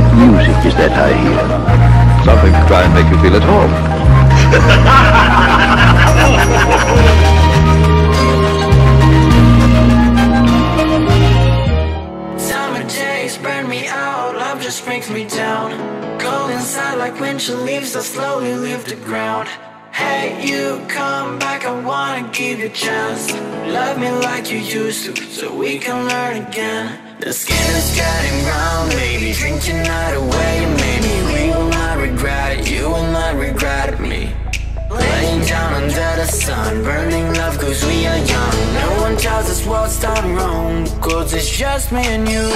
What music is that I hear? Something to try and make you feel at home. Summer days burn me out, love just brings me down. Cold inside like when she leaves, I slowly leave the ground. Hey, you come back, I wanna give you a chance. Love me like you used to, so we can learn again. The skin is getting brown, baby. Drink your night away, maybe. We will not regret it, you will not regret me. Laying down under the sun, burning love cause we are young. No one tells us what's done wrong, cause it's just me and you.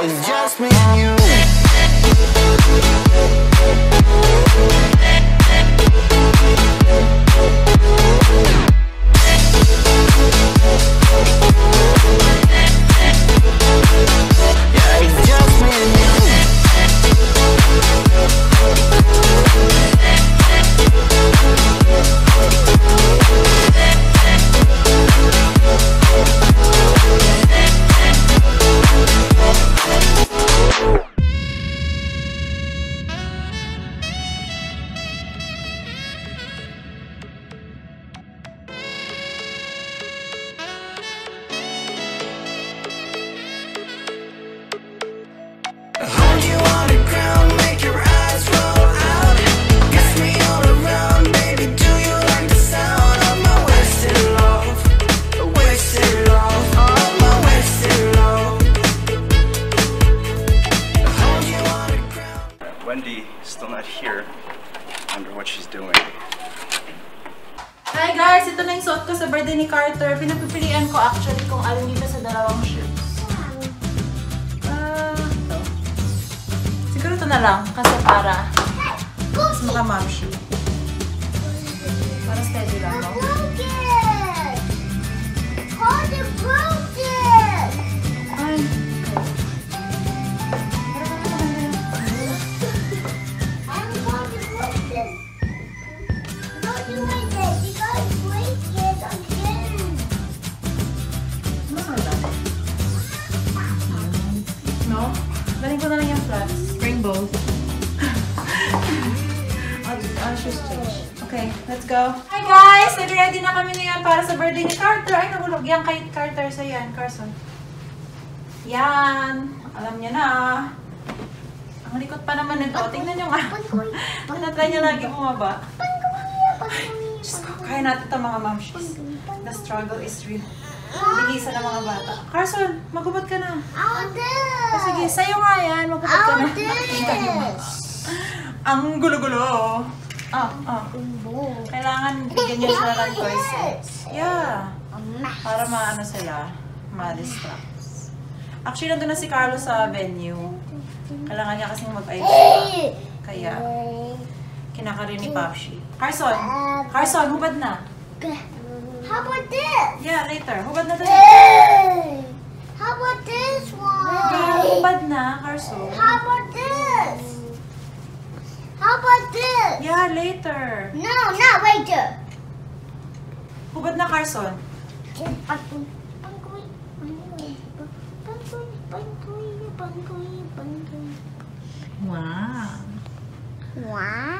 It's just me and you. Yeah, it's just me and you. Hi guys! Ito na yung suot ko sa birthday ni Carter. Pinapipilian ko actually kung alin dito sa dalawang shirts. Ito. Siguro ito na lang kasi para mas maka mom shoe. Para steady lang, no? Carter broke it! Ay. Daling ko na lang yung flats. Rainbow. I'll just change. Okay, let's go. Hi guys! Nag-ready na kami na yan para sa birthday ni Carter. Ay, nabulog yan kay Carter. So yan, Carson. Yan. Alam niya na. Ang likot pa naman nito. Tingnan nyo nga. Tinatry niya lagi bumaba. Diyos ko, kaya natin ito mga momshies. The struggle is real. Bilisan ng mga bata. Carson, magubad ka na. I'll do. Oh, sige, sa'yo nga yan. Magubad ka na. Ang gulo-gulo. Kailangan bigyan nyo sila ng choices. Yeah. Para maano sila, ma-distract. Actually, nandun na si Carlo sa venue. Kailangan niya kasing mag-idea. Kaya, kinakarin ni Papshi. Carson, Carson, hubad na. How about this? Yeah, later. Hubad na tayo. How about this one? Yeah, hubad na, Carson. How about this? How about this? Yeah, later. No, not later. Hubad na, Carson. Wow. Wow.